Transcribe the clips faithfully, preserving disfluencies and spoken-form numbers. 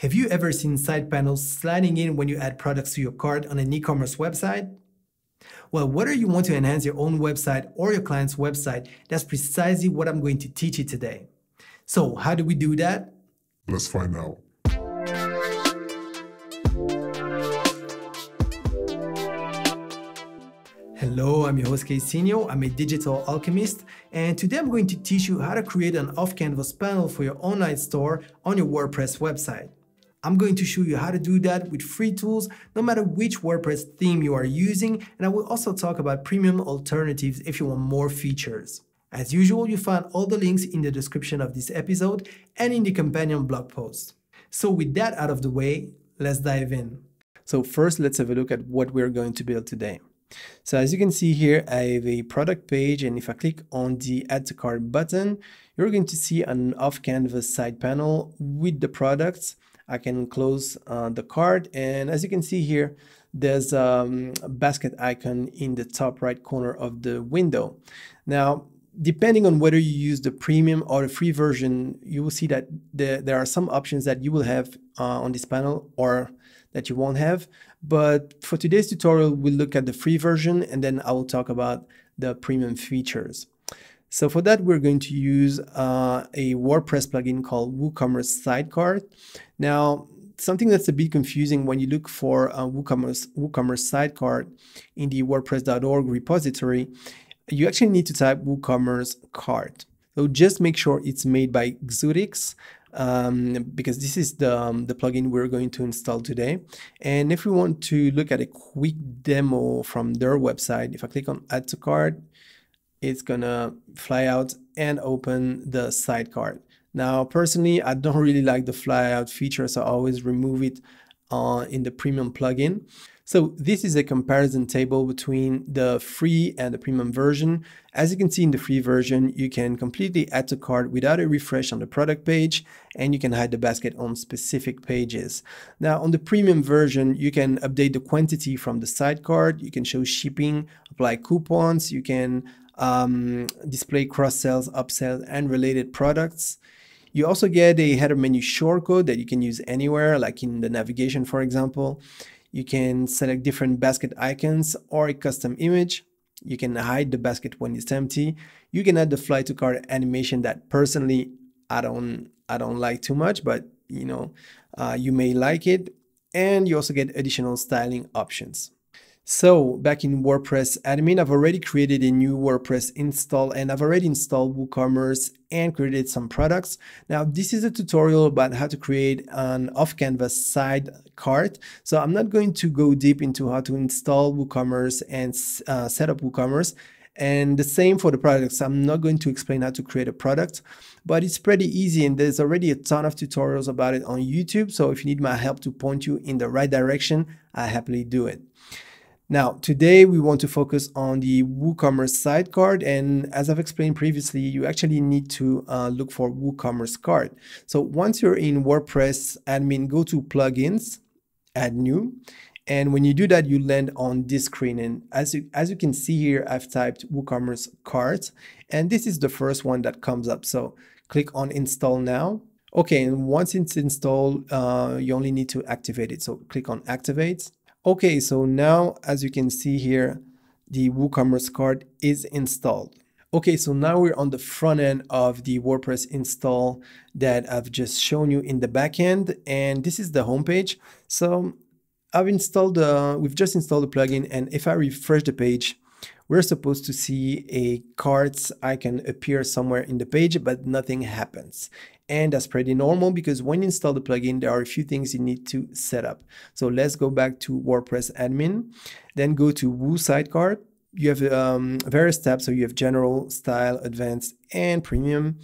Have you ever seen side panels sliding in when you add products to your cart on an e-commerce website? Well, whether you want to enhance your own website or your client's website, that's precisely what I'm going to teach you today. So how do we do that? Let's find out. Hello, I'm your host Kaycinho, I'm a digital alchemist, and today I'm going to teach you how to create an off-canvas panel for your online store on your WordPress website. I'm going to show you how to do that with free tools, no matter which WordPress theme you are using, and I will also talk about premium alternatives if you want more features. As usual, you find all the links in the description of this episode and in the companion blog post. So with that out of the way, let's dive in. So first, let's have a look at what we're going to build today. So as you can see here, I have a product page, and if I click on the Add to Cart button, you're going to see an off-canvas side panel with the products. I can close uh, the cart, and as you can see here, there's um, a basket icon in the top right corner of the window. Now, depending on whether you use the premium or the free version, you will see that the, there are some options that you will have uh, on this panel or that you won't have. But for today's tutorial, we'll look at the free version, and then I will talk about the premium features. So for that, we're going to use uh, a WordPress plugin called WooCommerce Side Cart. Now, something that's a bit confusing when you look for a WooCommerce, WooCommerce Side Cart in the WordPress dot org repository, you actually need to type WooCommerce Cart. So just make sure it's made by Xootix, Um, because this is the, um, the plugin we're going to install today. And if we want to look at a quick demo from their website, if I click on Add to Cart, it's gonna fly out and open the side cart. Now, personally, I don't really like the fly out feature, so I always remove it uh, in the premium plugin. So this is a comparison table between the free and the premium version. As you can see in the free version, you can completely add to cart without a refresh on the product page, and you can hide the basket on specific pages. Now on the premium version, you can update the quantity from the side cart, you can show shipping, apply coupons, you can um, display cross-sells, upsells, and related products. You also get a header menu shortcode that you can use anywhere, like in the navigation, for example. You can select different basket icons or a custom image. You can hide the basket when it's empty. You can add the fly to cart animation that personally I don't I don't like too much, but you know uh, you may like it. And you also get additional styling options. So back in WordPress admin, I've already created a new WordPress install, and I've already installed WooCommerce and created some products. Now this is a tutorial about how to create an off-canvas side cart. So I'm not going to go deep into how to install WooCommerce and uh, set up WooCommerce. And the same for the products. I'm not going to explain how to create a product, but it's pretty easy, and there's already a ton of tutorials about it on YouTube. So if you need my help to point you in the right direction, I happily do it. Now, today we want to focus on the WooCommerce side cart, and as I've explained previously, you actually need to uh, look for WooCommerce cart. So once you're in WordPress admin, go to plugins, add new, and when you do that, you land on this screen. And as you, as you can see here, I've typed WooCommerce cart, and this is the first one that comes up. So click on install now. Okay, and once it's installed, uh, you only need to activate it. So click on activate. Okay, so now as you can see here, the WooCommerce cart is installed. Okay, so now we're on the front end of the WordPress install that I've just shown you in the back end, and this is the homepage. So I've installed the, we've just installed the plugin, and if I refresh the page, we're supposed to see a carts icon appear somewhere in the page, but nothing happens. And that's pretty normal, because when you install the plugin, there are a few things you need to set up. So let's go back to WordPress admin, then go to Woo Side Cart. You have um, various tabs, so you have general, style, advanced, and premium.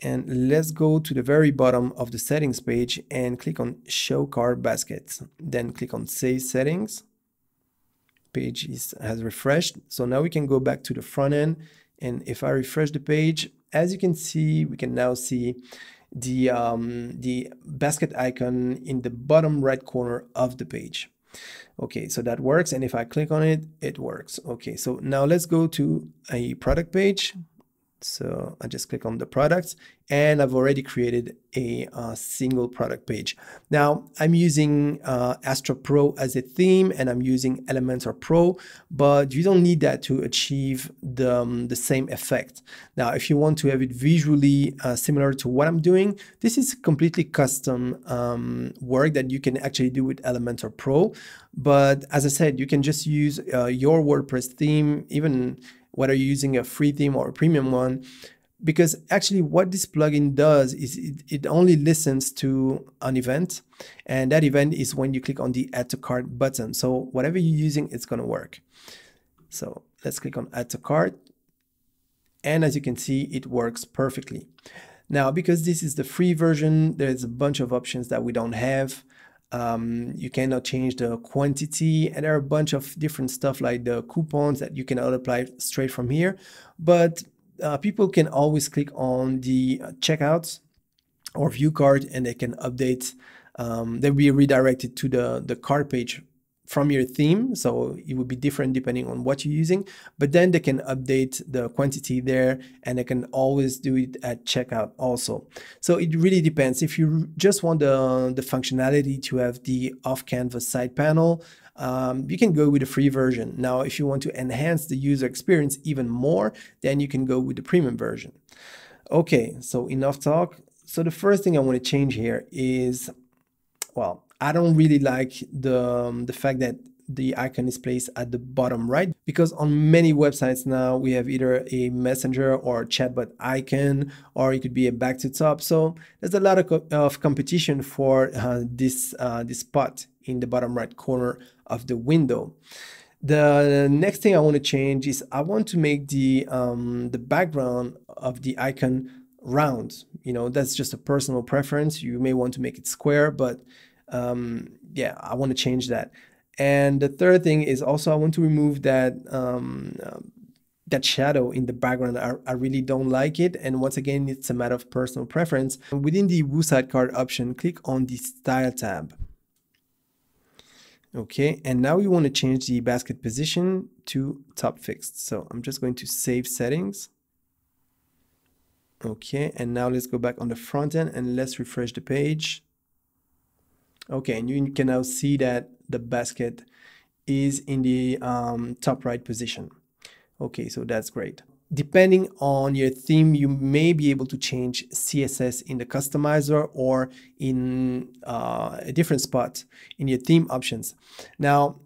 And let's go to the very bottom of the settings page and click on Show Cart Baskets. Then click on Save Settings. Page is, has refreshed, so now we can go back to the front end, and if I refresh the page, as you can see, we can now see the um, the basket icon in the bottom right corner of the page. Okay, so that works, and if I click on it, it works. Okay, so now let's go to a product page, So I just click on the products and I've already created a, a single product page. Now I'm using uh, Astra Pro as a theme and I'm using Elementor Pro, but you don't need that to achieve the, um, the same effect. Now, if you want to have it visually uh, similar to what I'm doing, this is completely custom um, work that you can actually do with Elementor Pro. But as I said, you can just use uh, your WordPress theme, even whether you're using a free theme or a premium one, because actually what this plugin does is it, it only listens to an event, and that event is when you click on the Add to Cart button. So whatever you're using, it's going to work. So let's click on Add to Cart, and as you can see, it works perfectly. Now, because this is the free version, there's a bunch of options that we don't have. Um, you cannot change the quantity, and there are a bunch of different stuff like the coupons that you can apply straight from here, but uh, people can always click on the checkout or view cart and they can update, um, they'll be redirected to the, the cart page from your theme, so it will be different depending on what you're using, but then they can update the quantity there and they can always do it at checkout also. So it really depends. If you just want the, the functionality to have the off-canvas side panel, um, you can go with the free version. Now, if you want to enhance the user experience even more, then you can go with the premium version. Okay, so enough talk. So the first thing I want to change here is, well, I don't really like the, um, the fact that the icon is placed at the bottom right, because on many websites now we have either a messenger or chatbot icon, or it could be a back to top. So there's a lot of, co of competition for uh, this, uh, this spot in the bottom right corner of the window. The next thing I want to change is I want to make the, um, the background of the icon round. You know, that's just a personal preference. You may want to make it square, but Um, yeah, I want to change that. And the third thing is also I want to remove that um, uh, that shadow in the background. I, I really don't like it. And once again, it's a matter of personal preference. Within the Woo Side Cart option, click on the Style tab. Okay, and now we want to change the basket position to top fixed. So I'm just going to save settings. Okay, and now let's go back on the front end and let's refresh the page. Okay, and you can now see that the basket is in the um, top right position. Okay, so that's great. Depending on your theme, you may be able to change C S S in the customizer or in uh, a different spot in your theme options. Now,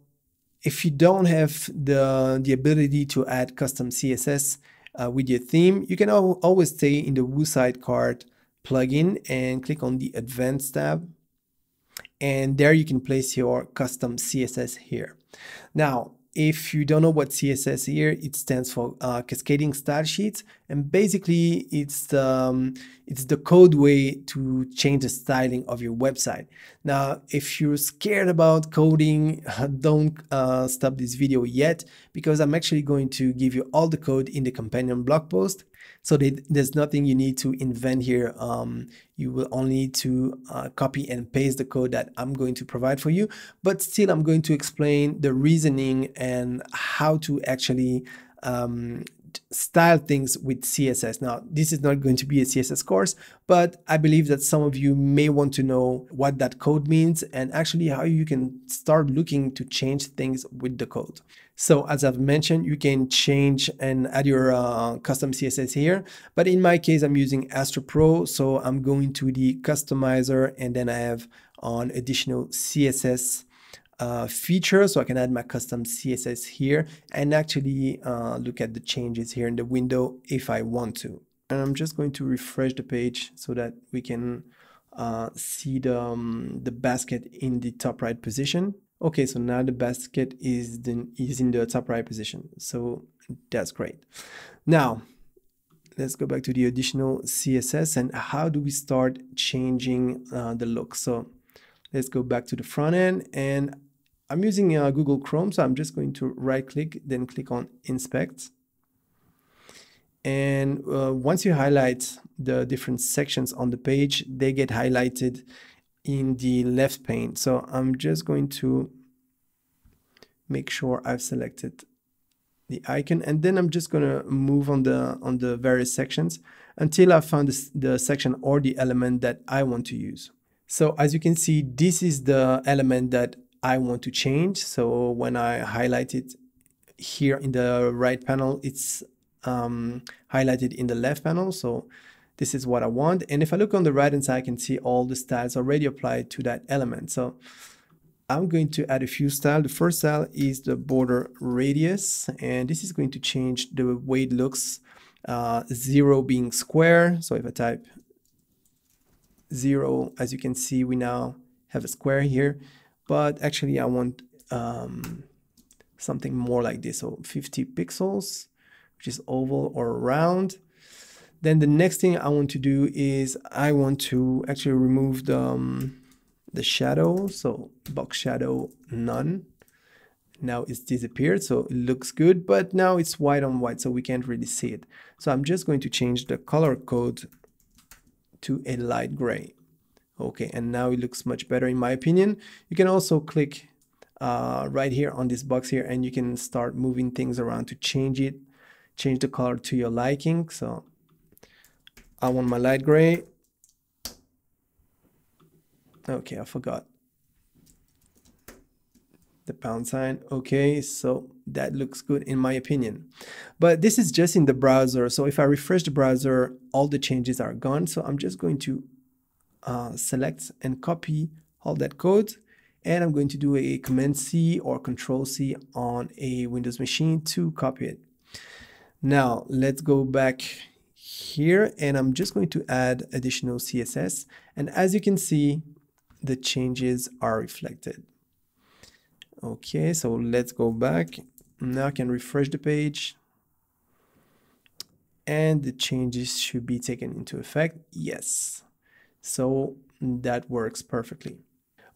if you don't have the, the ability to add custom C S S uh, with your theme, you can al always stay in the Woo Side Cart plugin and click on the Advanced tab. And there you can place your custom C S S here. Now, if you don't know what C S S here, it stands for uh, Cascading Style Sheets. And basically it's, um, it's the code way to change the styling of your website. Now, if you're scared about coding, don't uh, stop this video yet, because I'm actually going to give you all the code in the companion blog post. So that there's nothing you need to invent here. Um, you will only need to uh, copy and paste the code that I'm going to provide for you. But still, I'm going to explain the reasoning and how to actually um, style things with C S S. Now, this is not going to be a C S S course, but I believe that some of you may want to know what that code means and actually how you can start looking to change things with the code. So as I've mentioned, you can change and add your uh, custom C S S here, but in my case, I'm using Astra Pro. So I'm going to the customizer and then I have on additional C S S Uh, feature, so I can add my custom C S S here and actually uh, look at the changes here in the window if I want to. And I'm just going to refresh the page so that we can uh, see the, um, the basket in the top right position. Okay, so now the basket is, the, is in the top right position, so that's great. Now, let's go back to the additional C S S and how do we start changing uh, the look. So let's go back to the front end, and I'm using uh, Google Chrome, so I'm just going to right click, then click on Inspect. And uh, once you highlight the different sections on the page, they get highlighted in the left pane. So I'm just going to make sure I've selected the icon, and then I'm just gonna move on the on the various sections until I found this, the section or the element that I want to use. So as you can see, this is the element that I want to change. So when I highlight it here in the right panel, it's um, highlighted in the left panel. So this is what I want. And if I look on the right hand side, I can see all the styles already applied to that element. So I'm going to add a few styles. The first style is the border radius, and this is going to change the way it looks. Uh, zero being square. So if I type zero, as you can see, we now have a square here, but actually I want um, something more like this. So fifty pixels, which is oval or round. Then the next thing I want to do is I want to actually remove the, um, the shadow. So box shadow, none. Now it's disappeared, so it looks good, but now it's white on white, so we can't really see it. So I'm just going to change the color code to a light gray. Okay, and now it looks much better in my opinion. You can also click uh, right here on this box here, and you can start moving things around to change it, change the color to your liking. So I want my light gray. Okay, I forgot the pound sign. Okay, so that looks good in my opinion, but this is just in the browser. So if I refresh the browser, all the changes are gone. So I'm just going to uh, select and copy all that code, and I'm going to do a command C or control C on a Windows machine to copy it. Now let's go back here, and I'm just going to add additional C S S, and as you can see, the changes are reflected. Okay, so let's go back. Now I can refresh the page, and the changes should be taken into effect. Yes, so that works perfectly.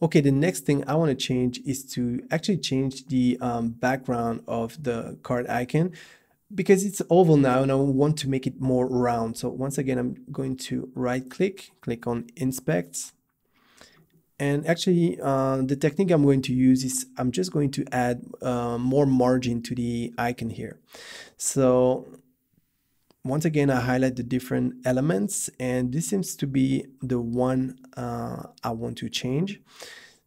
Okay, the next thing I want to change is to actually change the um, background of the cart icon, because it's oval now and I want to make it more round. So once again, I'm going to right click, click on inspect. And actually, uh, the technique I'm going to use is I'm just going to add uh, more margin to the icon here. So once again, I highlight the different elements, and this seems to be the one uh, I want to change.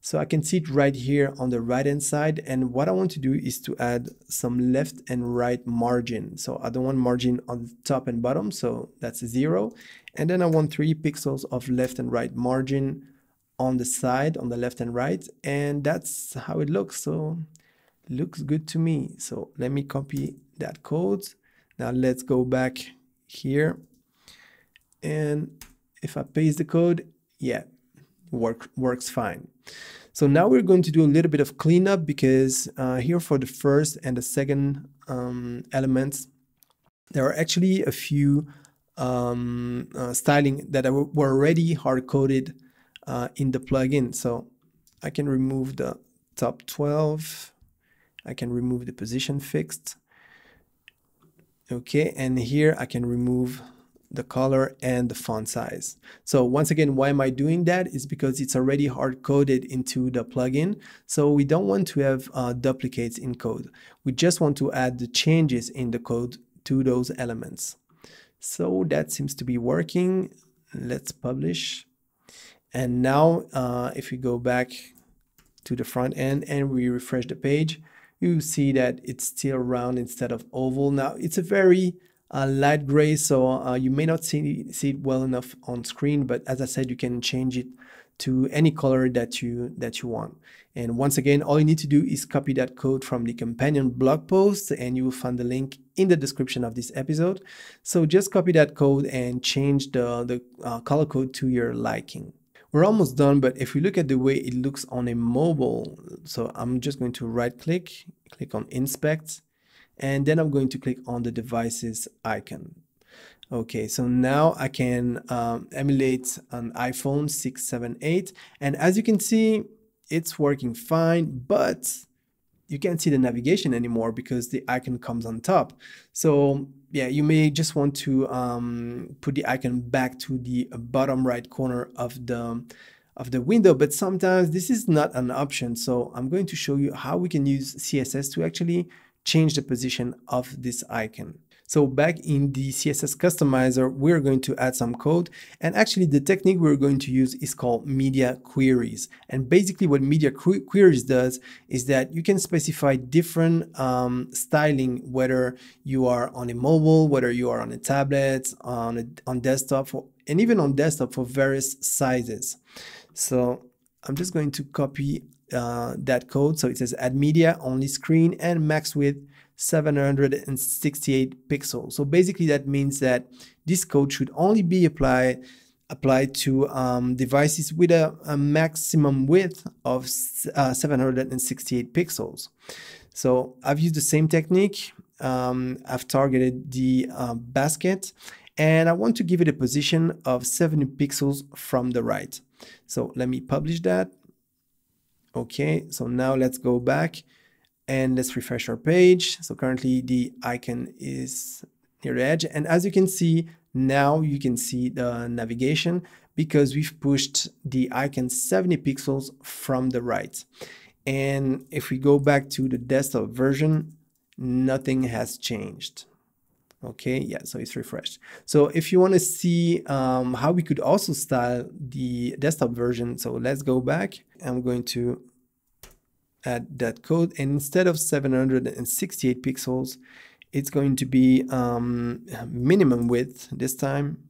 So I can see it right here on the right hand side. And what I want to do is to add some left and right margin. So I don't want margin on the top and bottom, so that's zero. And then I want three pixels of left and right margin on the side, on the left and right, and that's how it looks. So looks good to me. So let me copy that code. Now let's go back here, and if I paste the code, yeah, work works fine. So now we're going to do a little bit of cleanup, because uh, here for the first and the second um, elements, there are actually a few um, uh, styling that were already hard-coded Uh, in the plugin. So I can remove the top twelve, I can remove the position fixed. Okay, and here I can remove the color and the font size. So once again, why am I doing that? Is because it's already hard coded into the plugin, so we don't want to have uh, duplicates in code. We just want to add the changes in the code to those elements. So that seems to be working. Let's publish. And now uh, if we go back to the front end and we refresh the page, you see that it's still round instead of oval. Now it's a very uh, light gray, so uh, you may not see, see it well enough on screen, but as I said, you can change it to any color that you, that you want. And once again, all you need to do is copy that code from the companion blog post, and you will find the link in the description of this episode. So just copy that code and change the, the uh, color code to your liking. We're almost done, but if we look at the way it looks on a mobile, so I'm just going to right click, click on inspect, and then I'm going to click on the devices icon. Okay, so now I can um, emulate an iPhone six, seven, eight, and as you can see, it's working fine, but you can't see the navigation anymore because the icon comes on top. So yeah, you may just want to um, put the icon back to the bottom right corner of the, of the window, but sometimes this is not an option. So I'm going to show you how we can use C S S to actually change the position of this icon. So back in the C S S customizer, we're going to add some code, and actually the technique we're going to use is called media queries. And basically what media qu queries does is that you can specify different um, styling, whether you are on a mobile, whether you are on a tablet, on, a, on desktop, for, and even on desktop for various sizes. So I'm just going to copy uh, that code. So it says add media, only screen, and max width seven hundred sixty-eight pixels. So basically that means that this code should only be applied applied to um, devices with a, a maximum width of uh, seven hundred sixty-eight pixels. So I've used the same technique. Um, I've targeted the uh, basket, and I want to give it a position of seventy pixels from the right. So let me publish that. Okay, so now let's go back and let's refresh our page. So currently the icon is near the edge, and as you can see, now you can see the navigation because we've pushed the icon seventy pixels from the right. And if we go back to the desktop version, nothing has changed. Okay, yeah, so it's refreshed. So if you want to see um, how we could also style the desktop version, so let's go back. I'm going to add that code, and instead of seven hundred sixty-eight pixels, it's going to be um, minimum width this time,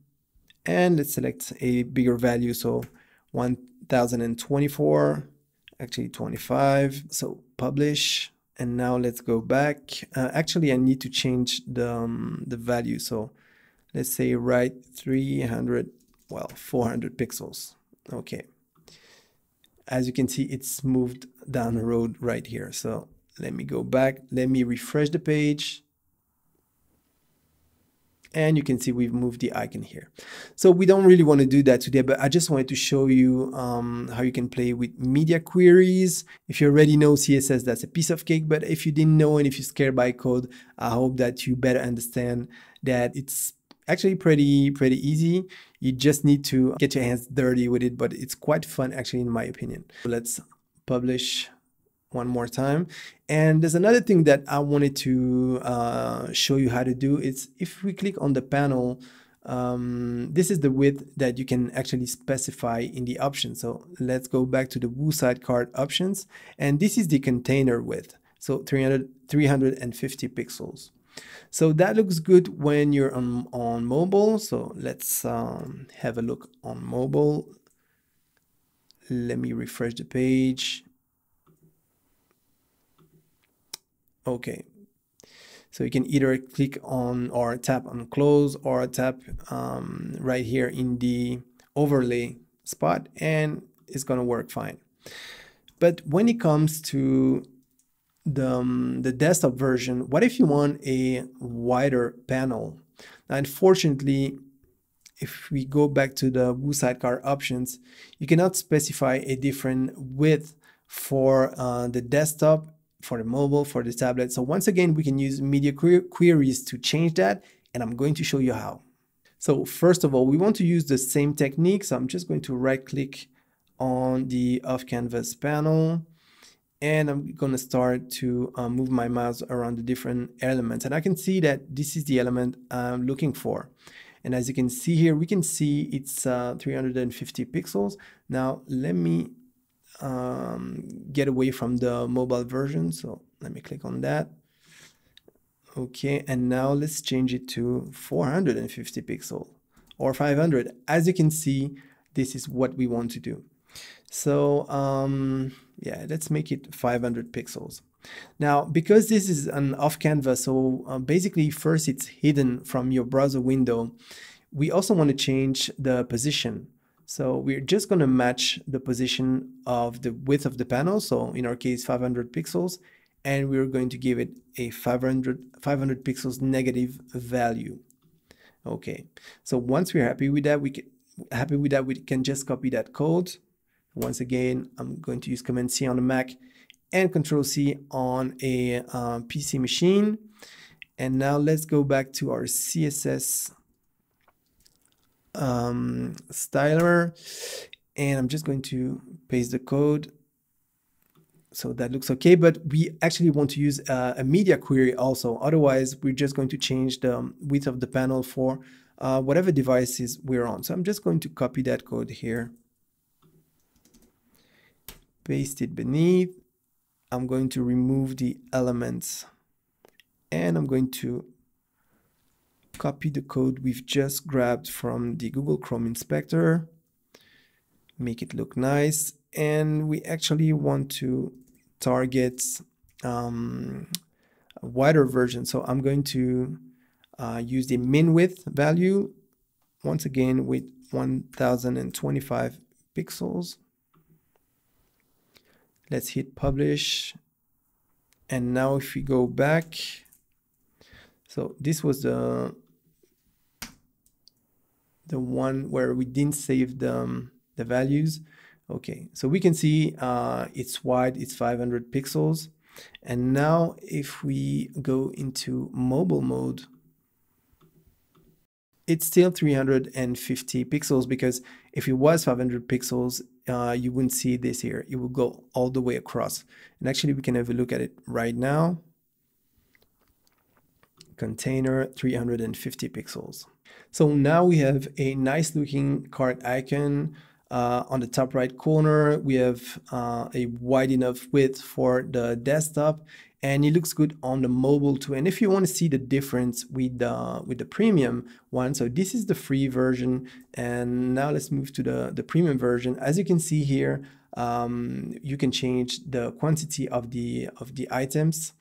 and let's select a bigger value, so one thousand twenty-four, actually twenty-five. So publish, and now let's go back. Uh, actually I need to change the, um, the value, so let's say right three hundred well four hundred pixels. Okay, as you can see, it's moved down the road right here. So let me go back, let me refresh the page, and you can see we've moved the icon here. So we don't really want to do that today, but I just wanted to show you um, how you can play with media queries. If you already know C S S, that's a piece of cake, but if you didn't know and if you're scared by code, I hope that you better understand that it's actually pretty pretty easy. You just need to get your hands dirty with it, but it's quite fun, actually, in my opinion. Let's publish one more time. And there's another thing that I wanted to uh, show you how to do. It's if we click on the panel, um, this is the width that you can actually specify in the options. So let's go back to the Woo Side Cart options, and this is the container width, so three hundred, three hundred fifty pixels. So that looks good when you're on, on mobile. So let's um, have a look on mobile. Let me refresh the page. Okay, so you can either click on or tap on close, or tap um, right here in the overlay spot, and it's gonna work fine. But when it comes to the, um, the desktop version, what if you want a wider panel? Now, unfortunately, if we go back to the Woo Sidecar options, you cannot specify a different width for uh, the desktop, for the mobile, for the tablet. So once again, we can use media que queries to change that, and I'm going to show you how. So first of all, we want to use the same technique. So I'm just going to right click on the off canvas panel, and I'm going to start to uh, move my mouse around the different elements, and I can see that this is the element I'm looking for. And as you can see here, we can see it's uh, three hundred fifty pixels. Now let me um, get away from the mobile version, so let me click on that. Okay, and now let's change it to four hundred fifty pixels or five hundred. As you can see, this is what we want to do. So um, yeah, let's make it five hundred pixels. Now, because this is an off canvas, so uh, basically first it's hidden from your browser window, we also want to change the position. So we're just going to match the position of the width of the panel, so in our case five hundred pixels, and we're going to give it a five hundred, five hundred pixels negative value. Okay, so once we're happy with that, we can, happy with that, we can just copy that code. Once again, I'm going to use Command C on a Mac and Control C on a uh, P C machine. And now let's go back to our C S S um, styler, and I'm just going to paste the code. So that looks okay, but we actually want to use uh, a media query also. Otherwise, we're just going to change the width of the panel for uh, whatever devices we're on. So I'm just going to copy that code here, paste it beneath. I'm going to remove the elements and I'm going to copy the code we've just grabbed from the Google Chrome inspector, make it look nice. And we actually want to target um, a wider version. So I'm going to uh, use the min width value once again with one thousand twenty-five pixels. Let's hit publish. And now if we go back, so this was the, the one where we didn't save the, um, the values. Okay, so we can see uh, it's wide, it's five hundred pixels. And now if we go into mobile mode, it's still three hundred fifty pixels, because if it was five hundred pixels, uh, you wouldn't see this here. It would go all the way across. And actually we can have a look at it right now. Container three hundred fifty pixels. So now we have a nice looking cart icon. Uh, on the top right corner, we have uh, a wide enough width for the desktop, and it looks good on the mobile too. And if you want to see the difference with the, with the premium one, so this is the free version, and now let's move to the, the premium version. As you can see here, um, you can change the quantity of the, of the items,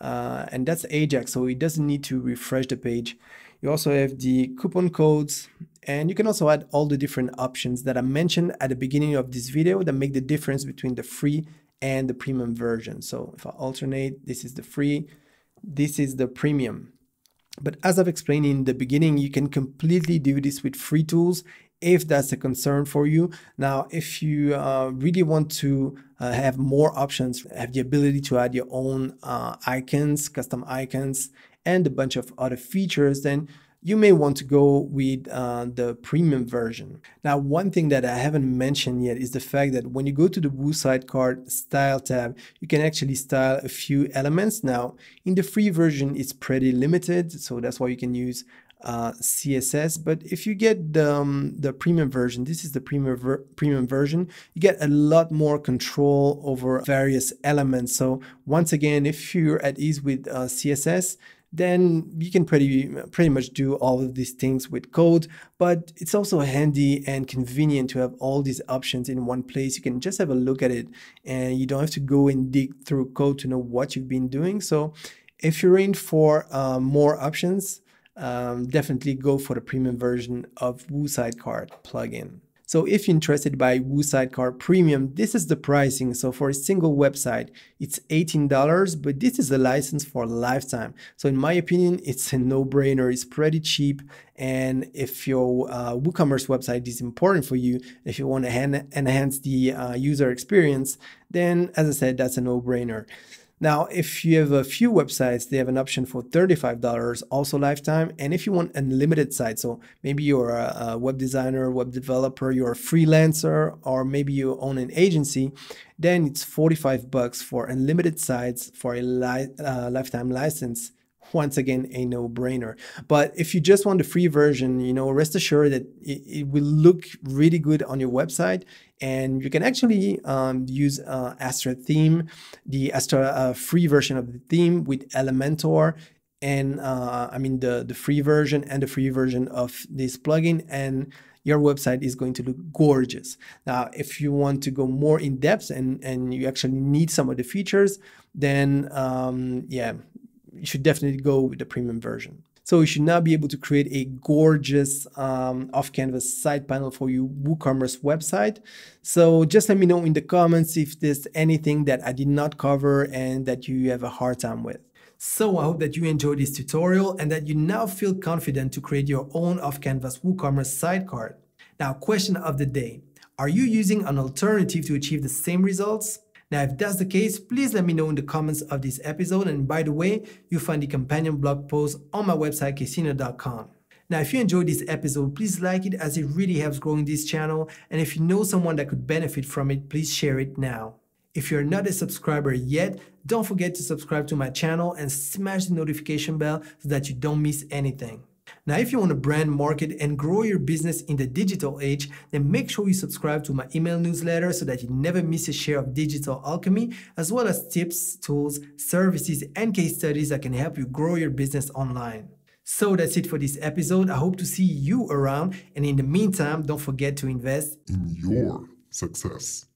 uh, and that's Ajax, so it doesn't need to refresh the page. You also have the coupon codes, and you can also add all the different options that I mentioned at the beginning of this video that make the difference between the free and the premium version. So if I alternate, this is the free, this is the premium. But as I've explained in the beginning, you can completely do this with free tools if that's a concern for you. Now, if you uh, really want to uh, have more options, have the ability to add your own uh, icons, custom icons, and a bunch of other features, then you may want to go with uh, the premium version. Now, one thing that I haven't mentioned yet is the fact that when you go to the Woo Side Cart Style tab, you can actually style a few elements. Now, in the free version, it's pretty limited, so that's why you can use uh, C S S. But if you get the, um, the premium version, this is the premium, ver premium version, you get a lot more control over various elements. So once again, if you're at ease with uh, C S S, then you can pretty pretty much do all of these things with code, but it's also handy and convenient to have all these options in one place. You can just have a look at it and you don't have to go and dig through code to know what you've been doing. So if you're in for uh, more options, um, definitely go for the premium version of Woo Side Cart plugin. So if you're interested by Woo Side Cart Premium, this is the pricing. So for a single website, it's eighteen dollars, but this is a license for a lifetime. So in my opinion, it's a no-brainer. It's pretty cheap. And if your uh, WooCommerce website is important for you, if you want to enhance the uh, user experience, then as I said, that's a no-brainer. Now, if you have a few websites, they have an option for thirty-five dollars, also lifetime. And if you want unlimited sites, so maybe you're a, a web designer, web developer, you're a freelancer, or maybe you own an agency, then it's forty-five bucks for unlimited sites for a li uh, lifetime license. Once again, a no-brainer. But if you just want the free version, you know, rest assured that it, it will look really good on your website, and you can actually um, use uh, Astra theme, the Astra uh, free version of the theme with Elementor, and uh, I mean the the free version and the free version of this plugin, and your website is going to look gorgeous. Now, if you want to go more in depth and and you actually need some of the features, then um, yeah. You should definitely go with the premium version. So you should now be able to create a gorgeous um, off-canvas side panel for your WooCommerce website. So just let me know in the comments if there's anything that I did not cover and that you have a hard time with. So I hope that you enjoyed this tutorial and that you now feel confident to create your own off-canvas WooCommerce side cart. Now, question of the day. Are you using an alternative to achieve the same results? Now, if that's the case, please let me know in the comments of this episode. And by the way, you'll find the companion blog post on my website, kaycinho dot com. Now, if you enjoyed this episode, please like it as it really helps growing this channel. And if you know someone that could benefit from it, please share it now. If you're not a subscriber yet, don't forget to subscribe to my channel and smash the notification bell so that you don't miss anything. Now, if you want to brand, market, and grow your business in the digital age, then make sure you subscribe to my email newsletter so that you never miss a share of digital alchemy, as well as tips, tools, services, and case studies that can help you grow your business online. So that's it for this episode. I hope to see you around, and in the meantime, don't forget to invest in your success.